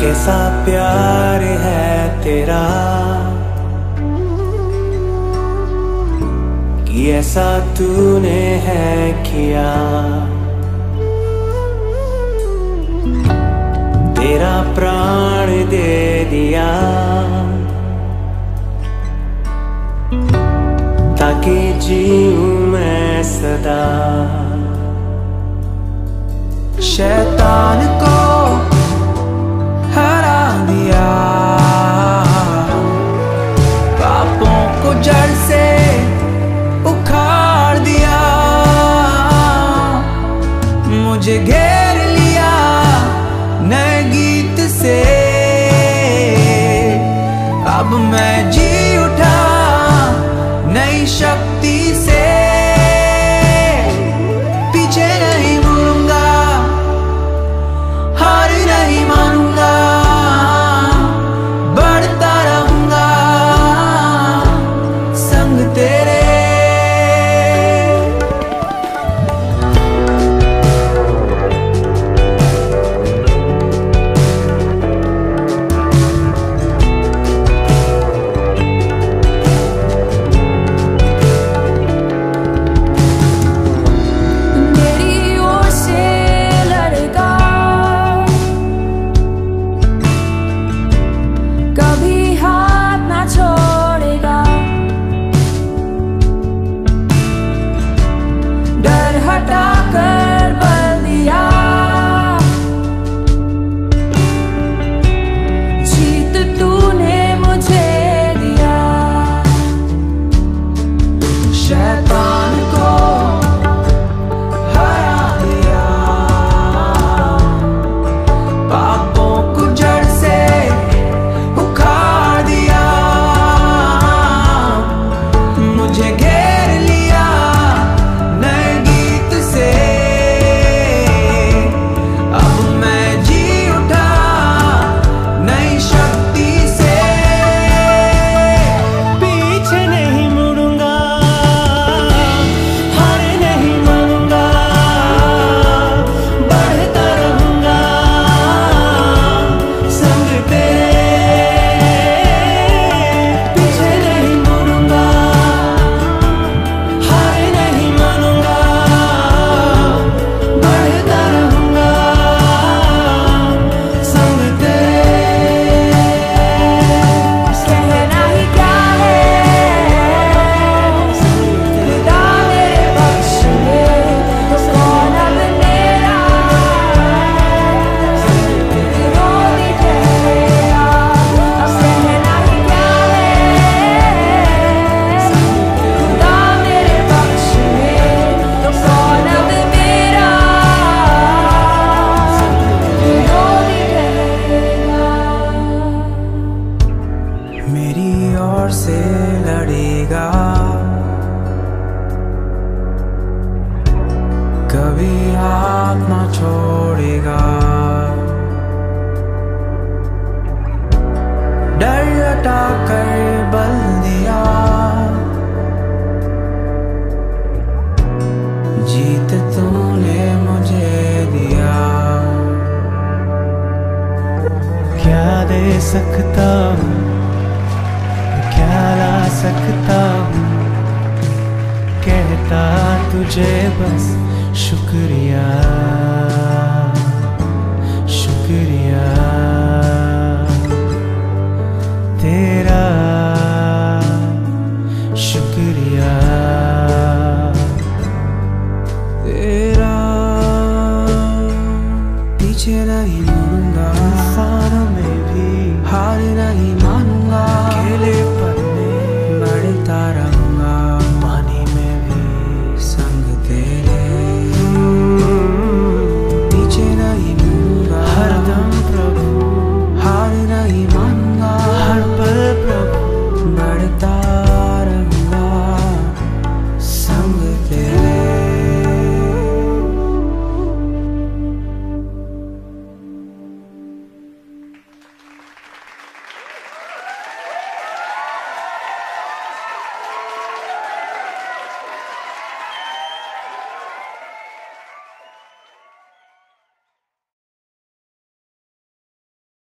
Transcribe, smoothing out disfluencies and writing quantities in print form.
कैसा प्यार है तेरा कि ऐसा तूने है किया। तेरा प्राण दे दिया ताकि जीऊं मैं सदा। शैतान को हरा दिया, पापों को जड़ से उखाड़ दिया, मुझे घेर लिया नए गीत से। अब मैं जी उठा नई शक्ति से, पीछे नहीं मुड़ूंगा, हार नहीं मानूंगा, बढ़ता रहूंगा संग तेरे। नहीं मानूंगा, इंसानों में भी हार नहीं मानूंगा, खेले